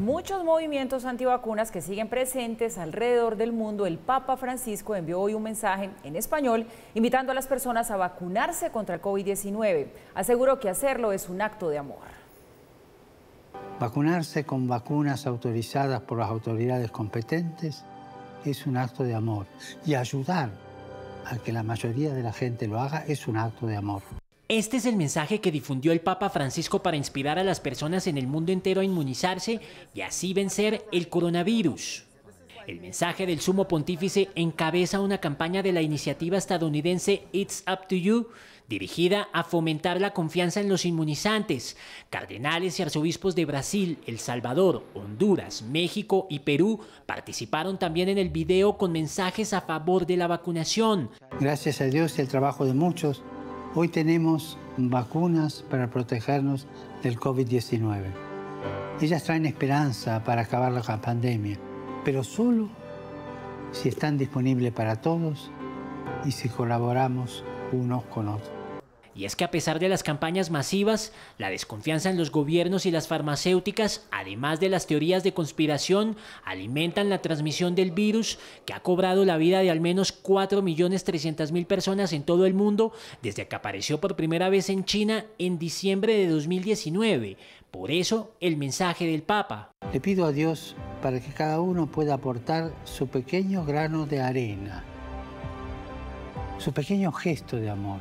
muchos movimientos antivacunas que siguen presentes alrededor del mundo, el Papa Francisco envió hoy un mensaje en español invitando a las personas a vacunarse contra el COVID-19. Aseguró que hacerlo es un acto de amor. Vacunarse con vacunas autorizadas por las autoridades competentes es un acto de amor, y ayudar a que la mayoría de la gente lo haga es un acto de amor. Este es el mensaje que difundió el Papa Francisco para inspirar a las personas en el mundo entero a inmunizarse y así vencer el coronavirus. El mensaje del sumo pontífice encabeza una campaña de la iniciativa estadounidense It's Up To You, dirigida a fomentar la confianza en los inmunizantes. Cardenales y arzobispos de Brasil, El Salvador, Honduras, México y Perú participaron también en el video con mensajes a favor de la vacunación. Gracias a Dios y el trabajo de muchos, hoy tenemos vacunas para protegernos del COVID-19. Ellas traen esperanza para acabar la pandemia, pero solo si están disponibles para todos y si colaboramos unos con otros. Y es que a pesar de las campañas masivas, la desconfianza en los gobiernos y las farmacéuticas, además de las teorías de conspiración, alimentan la transmisión del virus que ha cobrado la vida de al menos 4.300.000 personas en todo el mundo desde que apareció por primera vez en China en diciembre de 2019. Por eso, el mensaje del Papa. Le pido a Dios para que cada uno pueda aportar su pequeño grano de arena, su pequeño gesto de amor.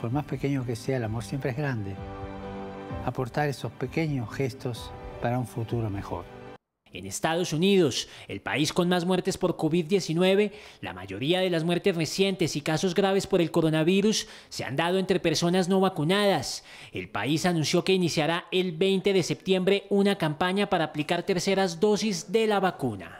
Por más pequeño que sea, el amor siempre es grande. Aportar esos pequeños gestos para un futuro mejor. En Estados Unidos, el país con más muertes por COVID-19, la mayoría de las muertes recientes y casos graves por el coronavirus se han dado entre personas no vacunadas. El país anunció que iniciará el 20 de septiembre una campaña para aplicar terceras dosis de la vacuna.